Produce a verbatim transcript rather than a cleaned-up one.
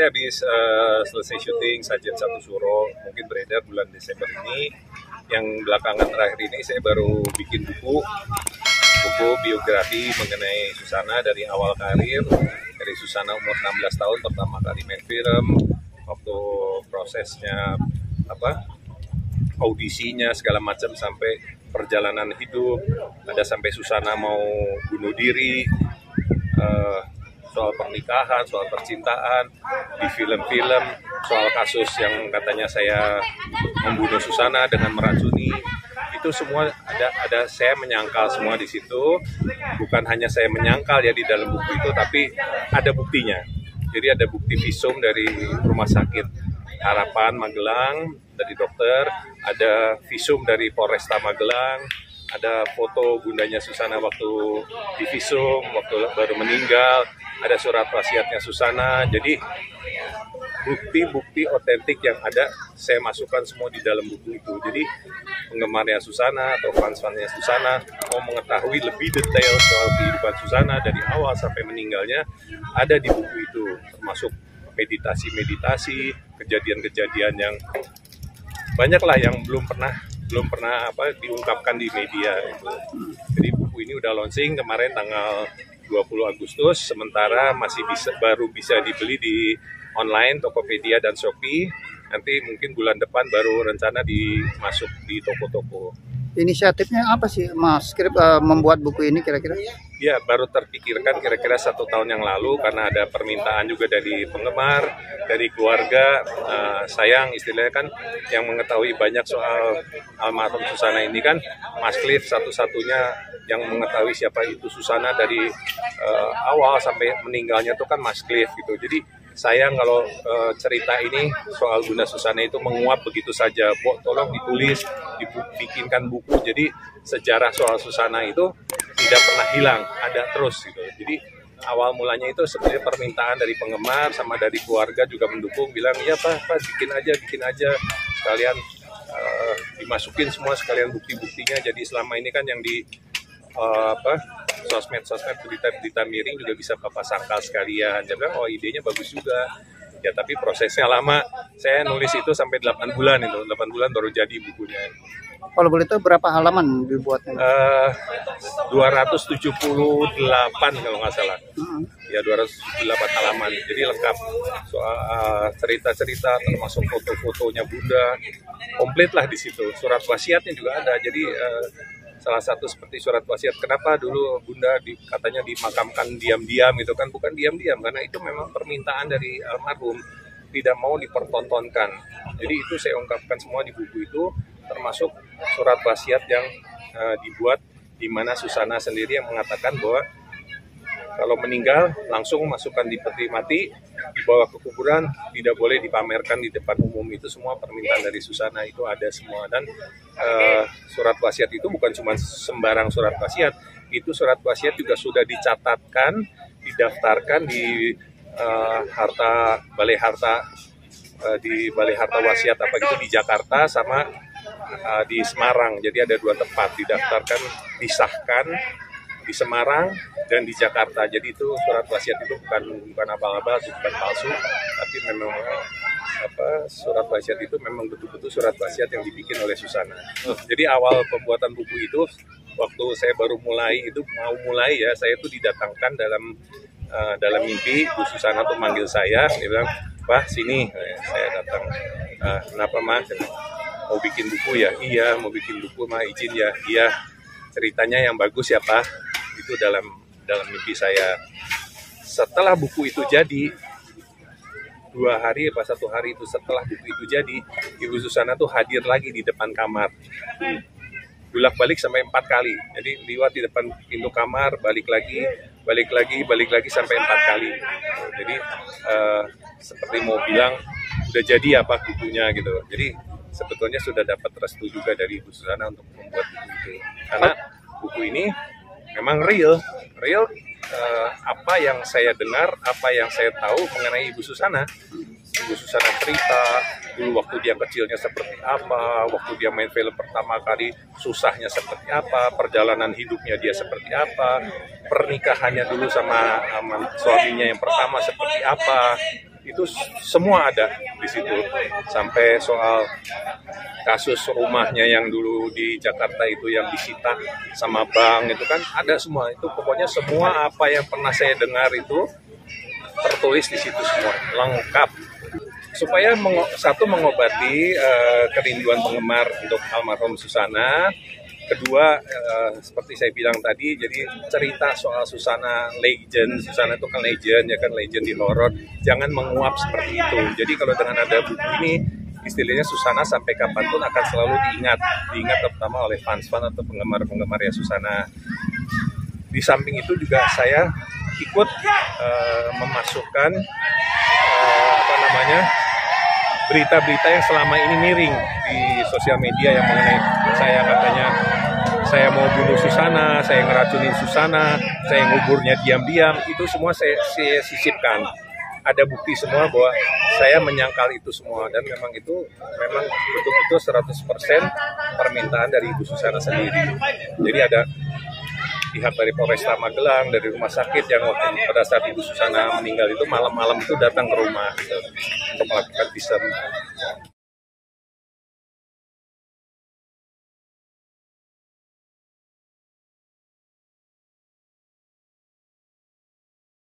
saya habis uh, selesai syuting Sajen Satu Suro, mungkin beredar bulan Desember ini. Yang belakangan terakhir ini saya baru bikin buku, buku biografi mengenai Susana dari awal karir. Dari Susana umur enam belas tahun pertama kali main film, waktu prosesnya apa audisinya segala macam sampai perjalanan hidup, ada sampai Susana mau bunuh diri. Uh, soal pernikahan, soal percintaan, di film-film, soal kasus yang katanya saya membunuh Susana dengan meracuni, itu semua ada, ada saya menyangkal semua di situ. Bukan hanya saya menyangkal ya di dalam buku itu, tapi ada buktinya. Jadi ada bukti visum dari Rumah Sakit Harapan Magelang, dari dokter, ada visum dari Polresta Magelang, ada foto bundanya Susana waktu di visum, waktu baru meninggal, ada surat wasiatnya Susana. Jadi bukti-bukti otentik yang ada saya masukkan semua di dalam buku itu. Jadi penggemarnya Susana atau fans-fansnya Susana mau mengetahui lebih detail soal kehidupan Susana dari awal sampai meninggalnya, ada di buku itu, termasuk meditasi-meditasi, kejadian-kejadian yang banyaklah yang belum pernah belum pernah apa diungkapkan di media itu. Jadi buku ini udah launching kemarin tanggal dua puluh Agustus, sementara masih bisa baru bisa dibeli di online Tokopedia dan Shopee. Nanti mungkin bulan depan baru rencana dimasuk di toko-toko. Inisiatifnya apa sih Mas Skrip uh, membuat buku ini kira-kira? Ya, baru terpikirkan kira-kira satu tahun yang lalu karena ada permintaan juga dari penggemar, dari keluarga. Uh, sayang istilahnya kan yang mengetahui banyak soal almarhum Susana ini kan Mas Cliff satu-satunya yang mengetahui siapa itu Susana dari uh, awal sampai meninggalnya itu kan Mas Cliff gitu. Jadi sayang kalau uh, cerita ini soal Bunda Susana itu menguap begitu saja. Bo, tolong ditulis, dibikinkan buku. Jadi sejarah soal Susana itu tidak pernah hilang, ada terus gitu. Jadi awal mulanya itu sebenarnya permintaan dari penggemar sama dari keluarga juga mendukung, bilang ya Pak, Pak bikin aja, bikin aja sekalian uh, dimasukin semua sekalian bukti-buktinya. Jadi selama ini kan yang di uh, apa? sosmed-sosmed berita-berita miring juga bisa Bapak sangkal sekalian. Dia bilang, oh idenya bagus juga. Ya tapi prosesnya lama. Saya nulis itu sampai delapan bulan itu. delapan bulan baru jadi bukunya. Kalau boleh tahu berapa halaman dibuatnya? Uh, dua ratus tujuh puluh delapan kalau nggak salah. Hmm. Ya dua ratus tujuh puluh delapan halaman. Jadi lengkap soal cerita-cerita uh, termasuk foto-fotonya Bunda. Komplit lah di situ. Surat wasiatnya juga ada. Jadi uh, salah satu seperti surat wasiat, kenapa dulu Bunda di, katanya dimakamkan diam-diam gitu kan, bukan diam-diam, karena itu memang permintaan dari almarhum, tidak mau dipertontonkan. Jadi itu saya ungkapkan semua di buku itu, termasuk surat wasiat yang uh, dibuat di mana Susana sendiri yang mengatakan bahwa kalau meninggal langsung masukkan di peti mati, dibawa ke kuburan, tidak boleh dipamerkan di depan umum. Itu semua permintaan dari Susana, itu ada semua. Dan uh, surat wasiat itu bukan cuma sembarang surat wasiat, itu surat wasiat juga sudah dicatatkan, didaftarkan di uh, harta balai harta uh, di balai harta wasiat apa gitu di Jakarta sama uh, di Semarang. Jadi ada dua tempat, didaftarkan, disahkan di Semarang dan di Jakarta. Jadi itu surat wasiat itu bukan bukan abal-abal, bukan palsu, tapi memang apa surat wasiat itu memang betul-betul surat wasiat yang dibikin oleh Susana. Jadi awal pembuatan buku itu waktu saya baru mulai itu mau mulai ya, saya itu didatangkan dalam uh, dalam mimpi, Bu Susana tuh manggil saya, dia bilang, "Pak, sini." Saya datang. Uh, "Kenapa, Mas?" "Mau bikin buku ya?" "Iya, mau bikin buku, Mas. Izin ya." "Iya." "Ceritanya yang bagus ya, Pak." Itu dalam dalam mimpi saya. Setelah buku itu jadi, dua hari apa satu hari itu setelah buku itu jadi, Ibu Susana tuh hadir lagi di depan kamar, bolak balik sampai empat kali. Jadi liwat di depan pintu kamar, balik lagi, balik lagi, balik lagi sampai empat kali. Jadi uh, seperti mau bilang udah jadi apa bukunya gitu. Jadi sebetulnya sudah dapat restu juga dari Ibu Susana untuk membuat buku itu, karena buku ini memang real, real uh, apa yang saya dengar, apa yang saya tahu mengenai Ibu Susana. Ibu Susana cerita dulu waktu dia kecilnya seperti apa, waktu dia main film pertama kali susahnya seperti apa, perjalanan hidupnya dia seperti apa, pernikahannya dulu sama, sama suaminya yang pertama seperti apa, itu semua ada di situ. Sampai soal kasus rumahnya yang dulu di Jakarta itu yang disita sama bank itu kan ada semua. Itu pokoknya semua apa yang pernah saya dengar itu tertulis di situ semua, lengkap. Supaya mengo- satu mengobati uh, kerinduan penggemar untuk almarhum Susana. Kedua, eh, seperti saya bilang tadi, jadi cerita soal Susana legend, Susana itu kan legend, ya kan legend di horor, jangan menguap seperti itu. Jadi kalau dengan ada buku ini, istilahnya Susana sampai kapanpun akan selalu diingat, diingat terutama oleh fans-fans atau penggemar-penggemar ya Susana. Di samping itu juga saya ikut eh, memasukkan eh, apa namanya? berita-berita yang selama ini miring di sosial media yang mengenai saya katanya saya mau bunuh Susana, saya ngeracunin Susana, saya nguburnya diam-diam, itu semua saya, saya sisipkan. Ada bukti semua bahwa saya menyangkal itu semua dan memang itu memang betul-betul seratus persen permintaan dari Ibu Susana sendiri. Jadi ada pihak dari Polresta Magelang, dari rumah sakit yang waktu pada saat Ibu Susana meninggal itu malam-malam itu datang ke rumah gitu, untuk melakukan visum.